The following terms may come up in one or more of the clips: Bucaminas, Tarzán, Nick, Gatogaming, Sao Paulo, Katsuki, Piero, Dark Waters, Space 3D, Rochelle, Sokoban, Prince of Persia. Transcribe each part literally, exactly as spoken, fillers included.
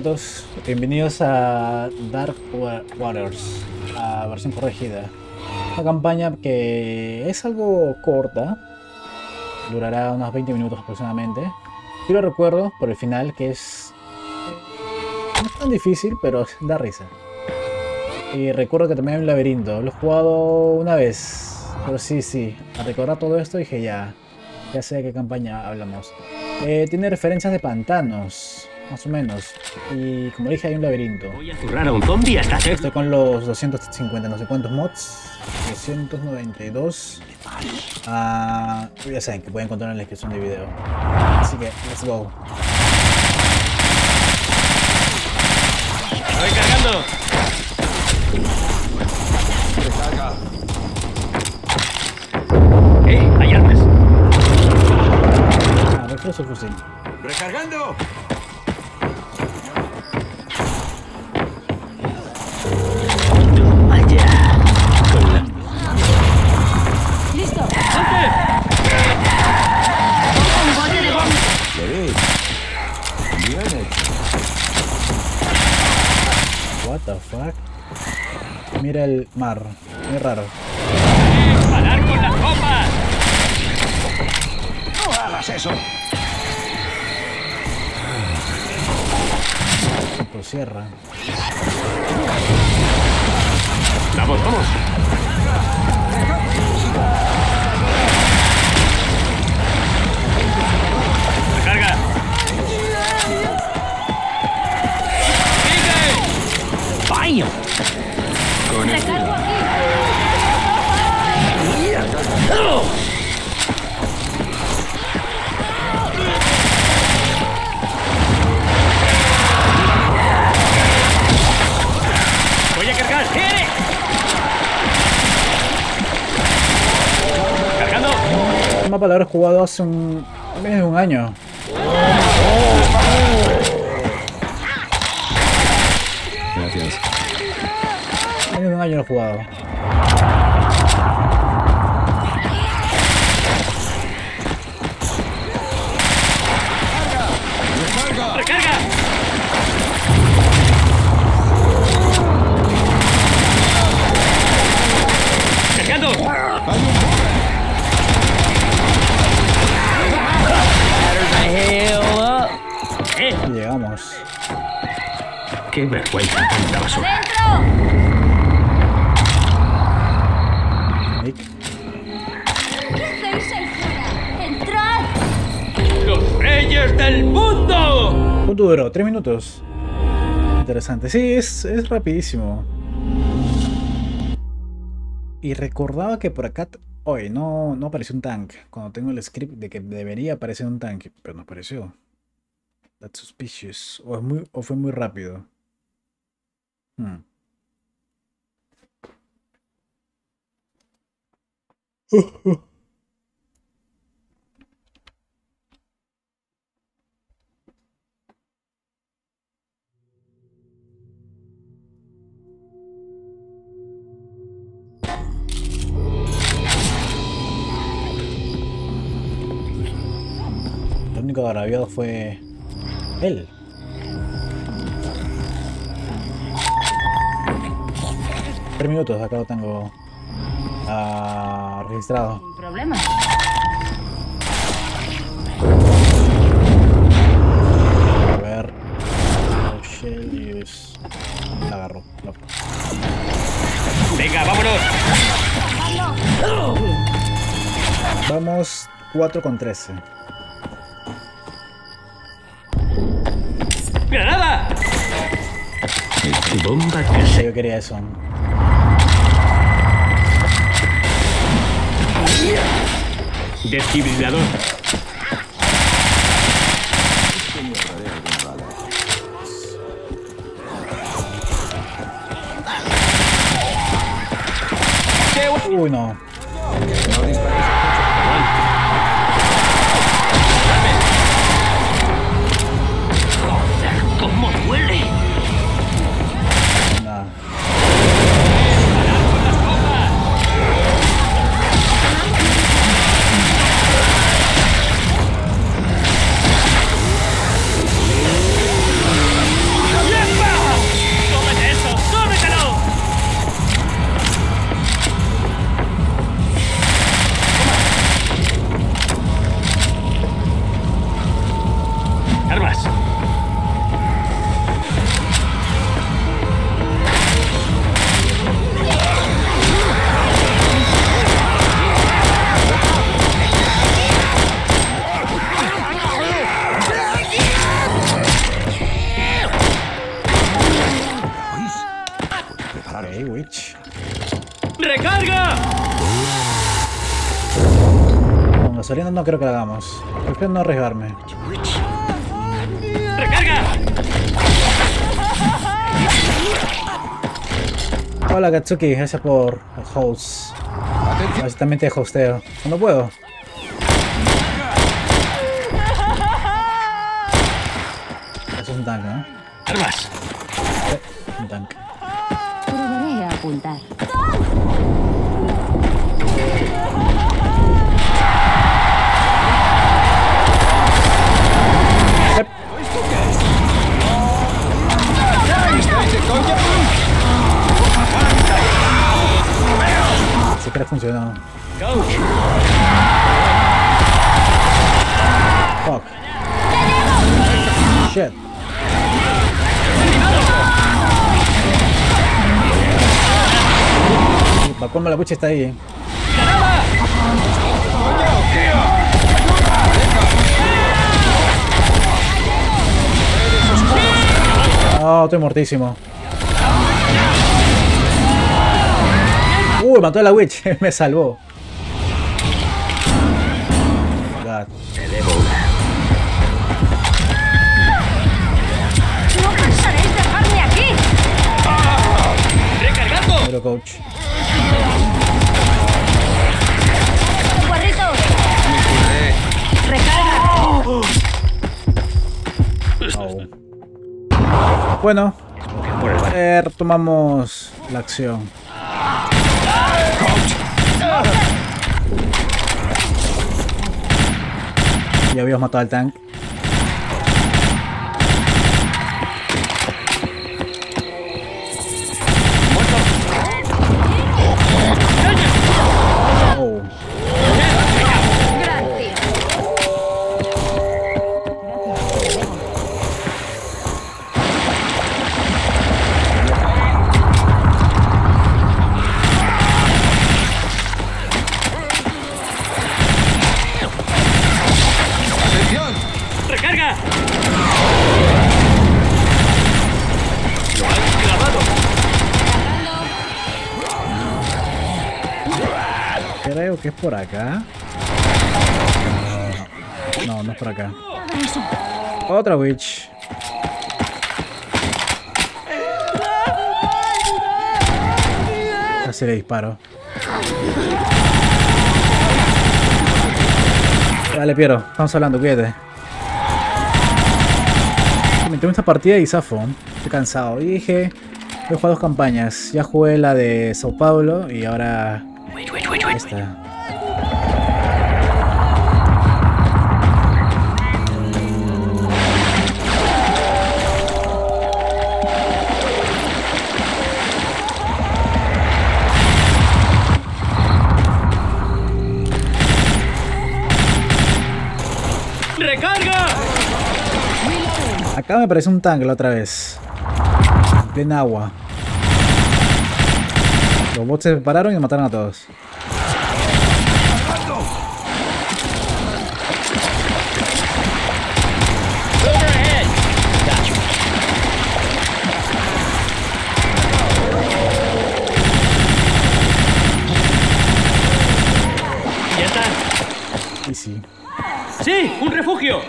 a todos, bienvenidos a Dark Waters, la versión corregida. Una campaña que es algo corta, durará unos veinte minutos aproximadamente. Yo lo recuerdo por el final, que es... no es tan difícil, pero da risa. Y recuerdo que también hay un laberinto, lo he jugado una vez, pero sí, sí, al recordar todo esto dije ya, ya sé de qué campaña hablamos. Eh, tiene referencias de pantanos, más o menos. Y como dije, hay un laberinto. Voy a zurrar a un zombie hasta hacer... Estoy con los doscientos cincuenta, no sé cuántos mods. doscientos noventa y dos. Ah, ya saben que pueden encontrar en la descripción del video. Así que, let's go. ¡Estoy cargando! ¡Recarga! ¡Hey! ¡Hay armas! Su fusil. ¡Recargando! ¡Allá! ¡Listo! ¡Combate de bombas! ¡Bien hecho! What the fuck? Mira el mar. Muy raro. ¡Parar con las copas! ¡No hagas eso! Cierra. Vamos, vamos. Recarga. Baño. Con el... mapa lo habré jugado hace un... menos de un año. Gracias. Menos de un año lo he jugado. ¡Recarga! ¡Recarga! ¡Recargando! Llegamos. Qué vergüenza, tanta basura. ¡Dentro! Nick. ¡Estáis ahí fuera! ¡Entrad! ¡Los reyes del mundo! ¿Cuánto duró? Tres minutos. Interesante. Sí, es, es rapidísimo. Y recordaba que por acá... hoy no, no apareció un tank. Cuando tengo el script de que debería aparecer un tank, pero no apareció. That's suspicious. O, es muy, o fue muy rápido. Hmm. Lo único agraviado fue... él. Tres minutos, acá lo tengo uh, registrado. Sin problema. A ver. Rochelle es... la agarro. No. Venga, vámonos. Vamos cuatro con trece. ¡Granada! Bomba que se... yo quería eso. Desfibrilador. Uy, no. saliendo no creo que la hagamos. Prefiero no arriesgarme. ¡Recarga! Hola Katsuki, gracias por el host. A ver si también te hosteo. No puedo. Eso es un tanque, ¿no? ¡Armas! Un tanque. Volveré a apuntar. Sí que le funcionó. Fuck. Shit. La colma la bucha está ahí. No, oh, estoy mortísimo. Uy, uh, mató a la witch. Me salvó. God. No pensaréis dejarme aquí. Recargando. Pero coach. Guarrito. Recarga. Oh. Bueno, eh, retomamos la acción. Ya habíamos matado al tank. Oh. Creo que es por acá. No, no, no es por acá. Otra witch. Así le disparo. Dale, Piero, estamos hablando, cuídate. Me tomé esta partida y zafo. Estoy cansado. Y dije, he jugado dos campañas. Ya jugué la de Sao Paulo y ahora... Esta. ¡Recarga! Acá me parece un tanque la otra vez. En plena agua. Los bots se separaron y mataron a todos. ¿Ya está? Sí, sí. ¡Sí! ¡Un refugio!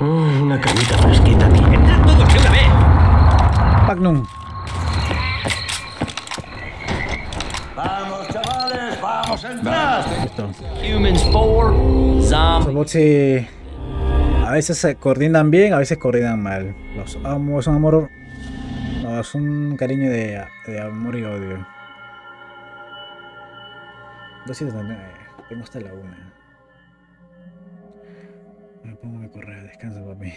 Mm, una camita fresquita aquí. ¡Entrad todos de una vez! Magnum. Humans four, Zom. Los bots sí, a veces se coordinan bien, a veces coordinan mal. Los amo, es un amor, no, es un cariño de, de amor y odio. doscientos setenta y nueve, tengo hasta la una. Me pongo a correr, descansa papi.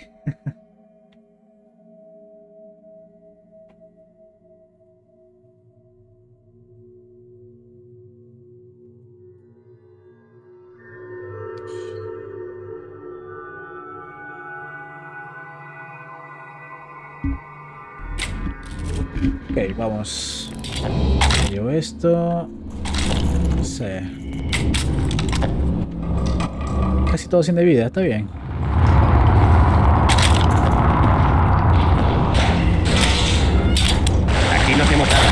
Ok, vamos. Llevo esto. No sé. Casi todo sin de vida, está bien. Aquí no hacemos nada.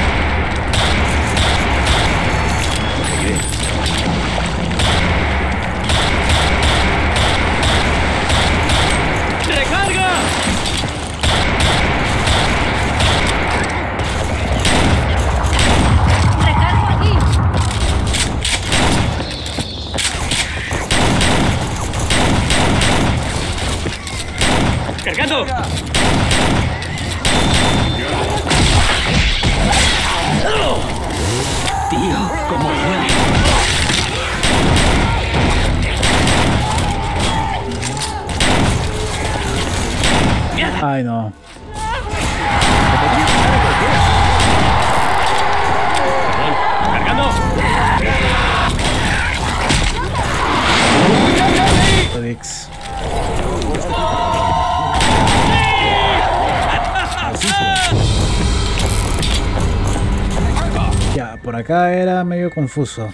¡Cargando! Tío, cómo duele. Ay, no. ¡Cargando! Felix. Ya, por acá era medio confuso.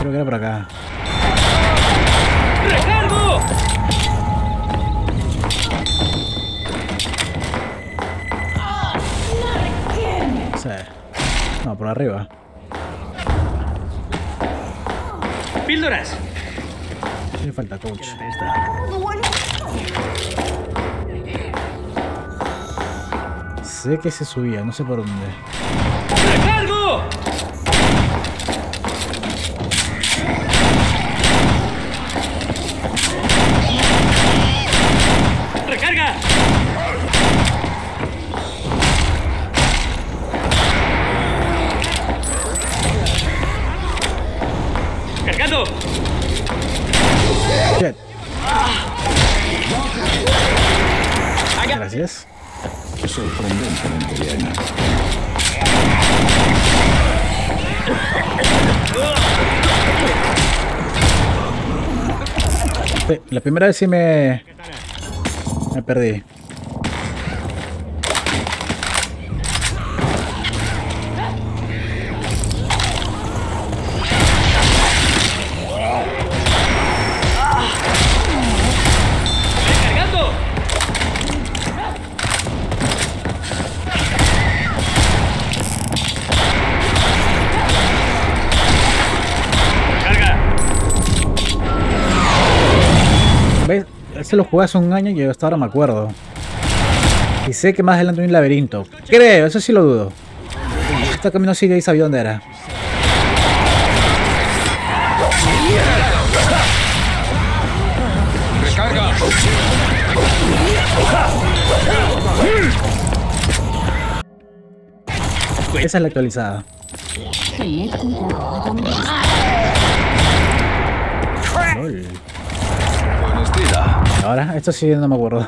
Creo que era por acá. ¡Recargo! Sí. No, por arriba. ¡Píldoras! Me falta coach. Sé que se subía, no sé por dónde. ¡Recargo! ¡Recarga! ¡Cargando! Shit. Gracias. Sorprendentemente bien. Sí, la primera vez sí me... me perdí. Se lo jugué hace un año y yo hasta ahora me acuerdo. Y sé que más adelante hay un laberinto. Creo, eso sí lo dudo. Este camino sigue y sabía dónde era. Recarga. Esa es la actualizada. Lol. Ahora, esto sí no me acuerdo.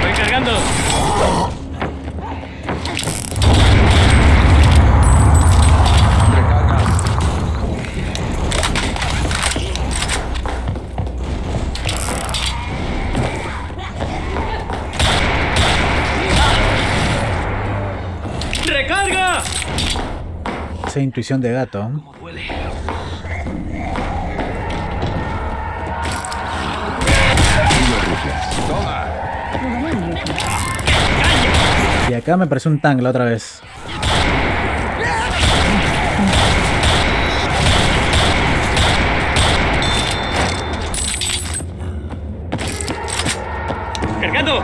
Voy cargando. Esa intuición de gato. ¿Cómo duele? Y acá me parece un tank la otra vez. ¡Cargando!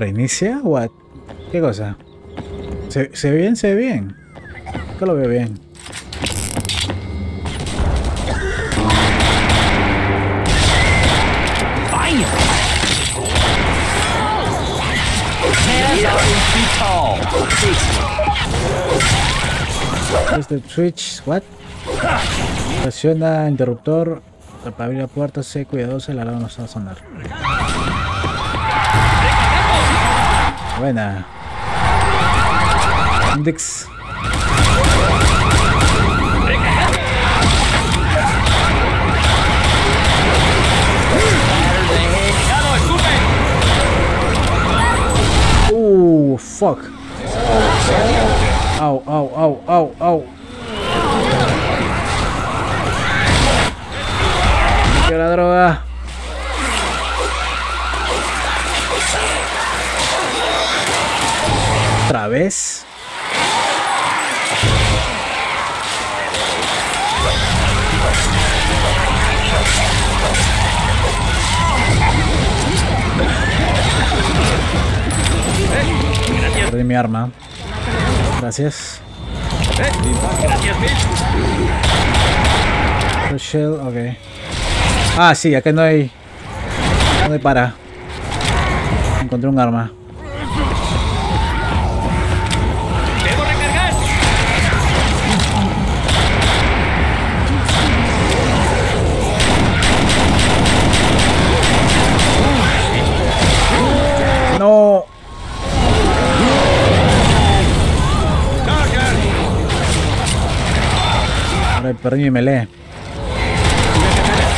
¿Reinicia? What? ¿Qué cosa? ¿Se, se ve bien? ¿Se ve bien? Yo lo veo bien. ¡Ay! Es el switch. What? Presiona interruptor para abrir la puerta. Sé cuidadoso, el alarma no se va a sonar. Buena. Index. Uh, fuck. Au, au, au, au, au. Quiero la droga. Otra vez. Perdí mi arma. Gracias. Rochelle, ok. Ah, sí, acá no hay. No hay para. Encontré un arma. ¡Debo recargar! No. Ahora perdí mi melee.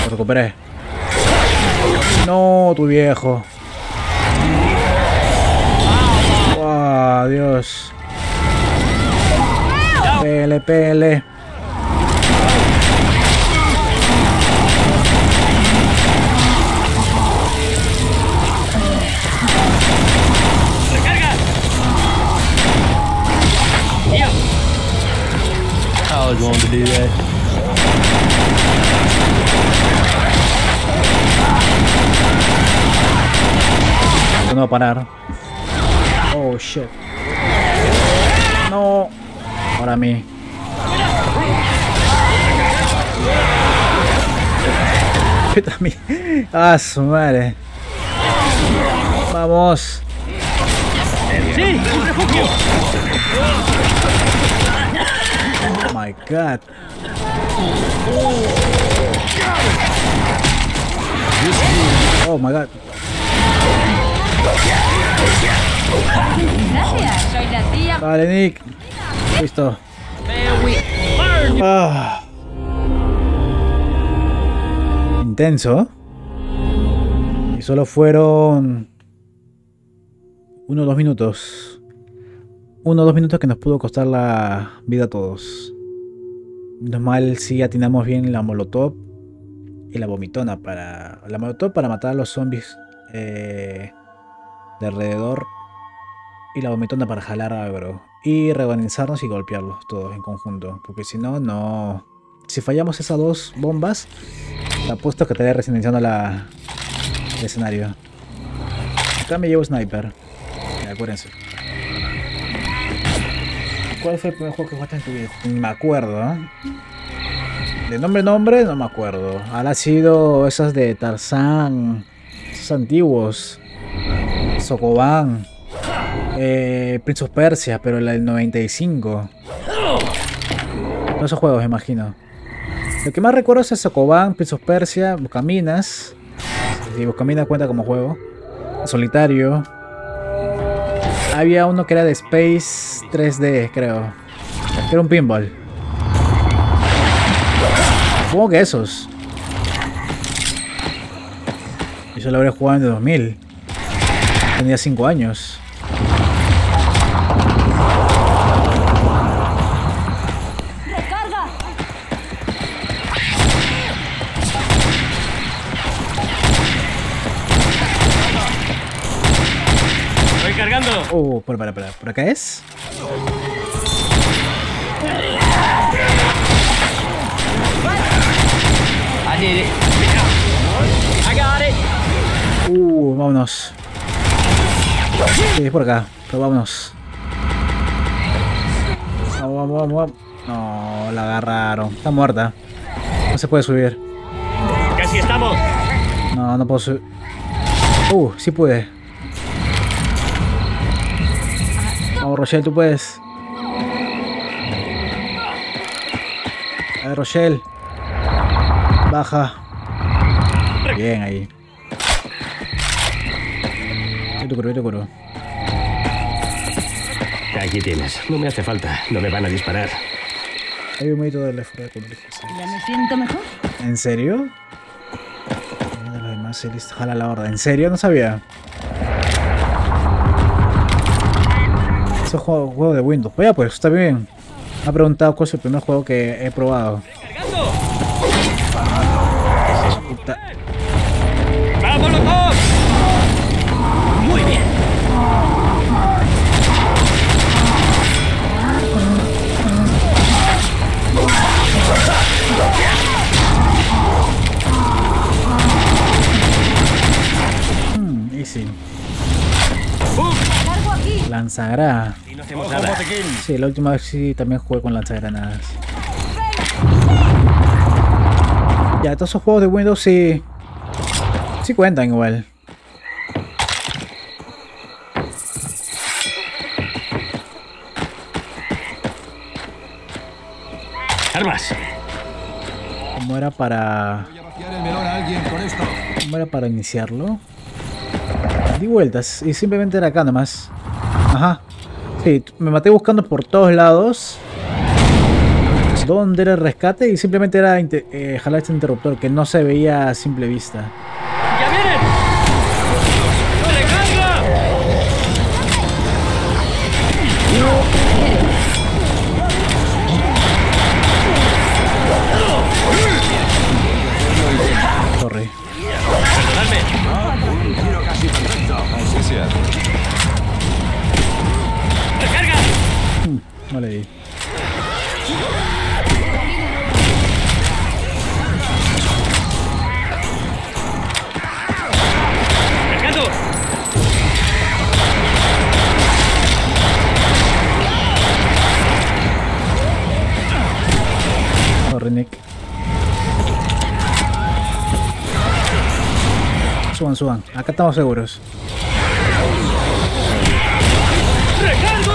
Lo recuperé. No, tu viejo. ¡Wow, Dios! Pele, pele. ¡Recarga! I was going to do that. No va a parar. Oh shit. No. Ahora a mí. Yo también. Ah, su madre. Vamos. Sí, un refugio. Oh my god. Oh my god. Gracias, soy la tía. Vale, Nick. Listo. Ah. Intenso. Y solo fueron uno o dos minutos. Uno o dos minutos que nos pudo costar la vida a todos. Menos mal si atinamos bien la molotov y la vomitona para. La molotov para matar a los zombies. Eh, de alrededor y la vomitona para jalar a Bro y reorganizarnos y golpearlos todos en conjunto, porque si no, no si fallamos esas dos bombas, te apuesto que estaría residenciando la el escenario. Acá me llevo sniper, acuérdense. ¿Cuál fue el primer juego que jugaste en tu vida? Me acuerdo, ¿eh? De nombre nombre no me acuerdo. Ahora ha sido esas de Tarzán, antiguos, Sokoban, eh, Prince of Persia, pero la del noventa y cinco. Todos esos juegos, me imagino. Lo que más recuerdo es el Sokoban, Prince of Persia, Bucaminas. Si Bucaminas cuenta como juego. Solitario. Había uno que era de Space tres D, creo. Era un pinball. Supongo que esos. Yo lo habré jugado en el dos mil. Tenía cinco años. ¡Recarga! ¡Estoy cargando! Oh, para, para, para. ¿Por acá es? I did it. I got it. Uh, vámonos. Sí, es por acá, pero vámonos. Vamos, vamos, vamos, vamos. No, la agarraron. Está muerta. No se puede subir. Casi estamos. No, no puedo subir. Uh, sí pude. Vamos, Rochelle, tú puedes. A ver, Rochelle. Baja. Bien ahí. Te curo, te curo. Aquí tienes. No me hace falta. No me van a disparar. Hay un medito de la fuera de complicación. ¿Ya me siento mejor? ¿En serio? Lo demás, listo. Jala la horda. ¿En serio? No sabía. Eso es juego, juego de Windows. Pues ya, pues, está bien. Me ha preguntado cuál es el primer juego que he probado. ¡Recargando! ¡Vámonos! Muy bien. sí. Lanzagranadas. Sí, la última vez sí también jugué con lanzagranadas. Ya, todos esos juegos de Windows sí, sí cuentan igual. Armas. ¿Cómo era para... ¿Cómo era para iniciarlo? Di vueltas y simplemente era acá nomás. Ajá. Sí, me maté buscando por todos lados. ¿Dónde era el rescate? Y simplemente era eh, jalar este interruptor que no se veía a simple vista. ¡Ya vienen! ¡No le carga! Corre. Perdonadme. Un tiro casi perfecto. ¡Recarga! No le di. Corre, Nick. Suban, suban. Acá estamos seguros. ¡Recargo!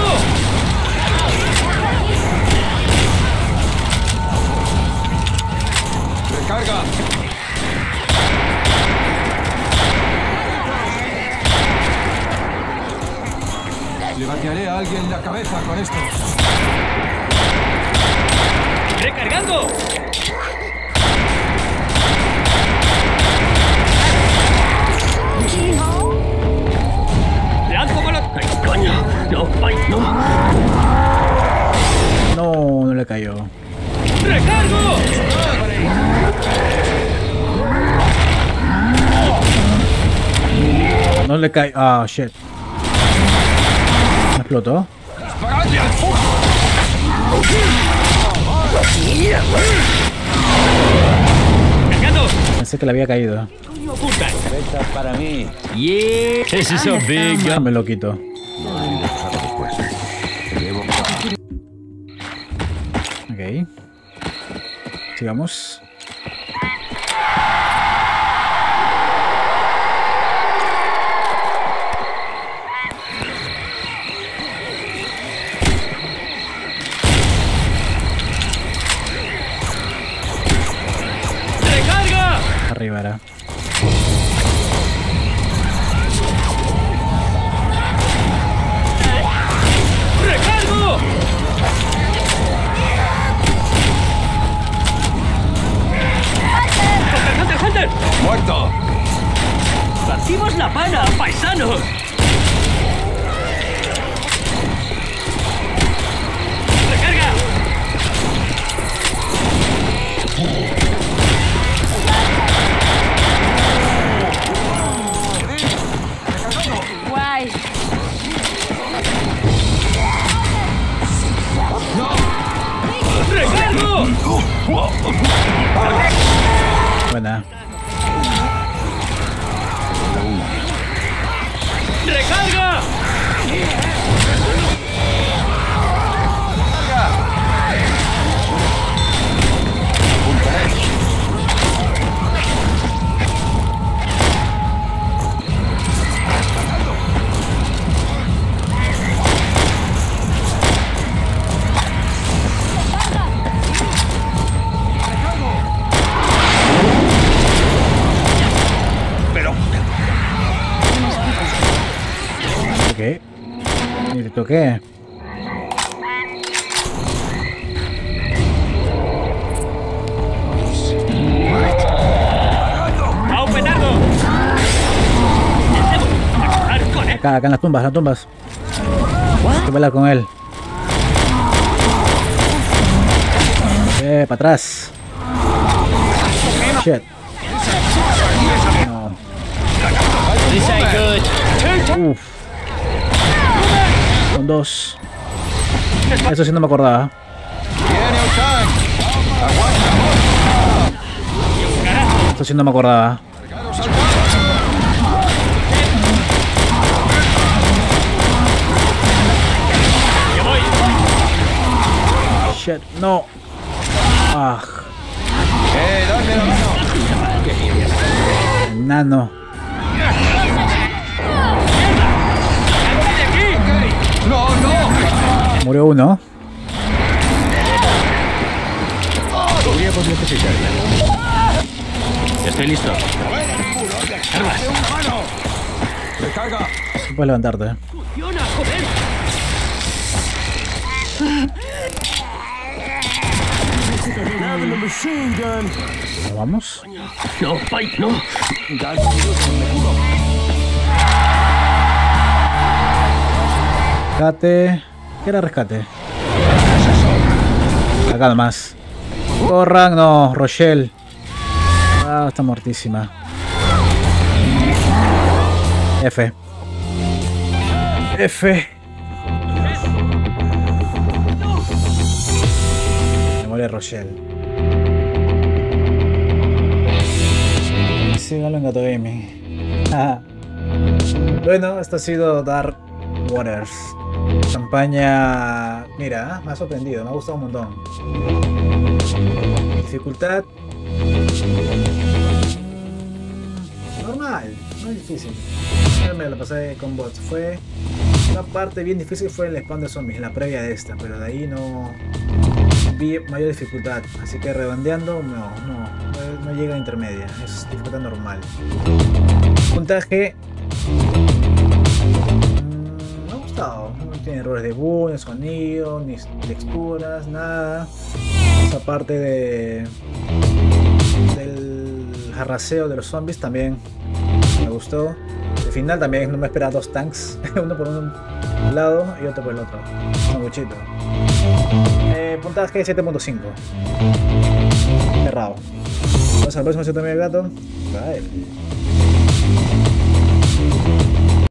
¡Recarga! Le batearé a alguien la cabeza con esto. ¡Recargando! ¡Lanzo con la... ¡Ay, coño! ¡No! ¡Ay, no! No, no le cayó. ¡Recargo! No le cayó. Ah, oh, shit. Explotó. Pensé que le había caído. Para mí. Yeah. Es eso, big. Ah, me lo quito. Ok. Sigamos. Arribará. ¡Recargo! ¡Hunter, Hunter, Hunter! ¡Muerto! ¡Partimos la pana, paisanos! ¡Recarga! Buena. ¡Recarga! ¿Qué? ¡Vamos, petardo! Acá, acá en las tumbas, las tumbas. Hay que bailar con él. Eh, para atrás. Shit. No. Uf. Son dos. Eso sí no me acordaba. Esto sí no me acordaba. shit. No. Ah. Eh, dame la mano. Nano. No, no. Murió uno. Podríamos necesitarla. Estoy listo. Armas. Puedes levantarte. Funciona, joder. Vamos. No, Mike, no. Rescate. ¿Qué era rescate? Acá nomás. Corran, no, Rochelle. Ah, está muertísima. F. F. Me muere Rochelle. Síganlo en Gatogaming. Ah. Bueno, esto ha sido Dark Waters. Campaña... Mira, me ha sorprendido, me ha gustado un montón. Dificultad... Normal, no es difícil. Me la pasé con bots. Fue... Una parte bien difícil fue el spawn de zombies, la previa de esta, pero de ahí no... Vi mayor dificultad, así que redondeando, no, no, no llega a intermedia, es dificultad normal. Puntaje... No tiene errores de bug, ni sonido, ni texturas, nada. Esa parte de del jarraseo de los zombies también me gustó. El final también no me esperaba dos tanks, uno por un lado y otro por el otro. Un buchito. Eh, puntaje siete punto cinco. Cerrado. Nos vemos al próximo. Yo también el gato. Bye.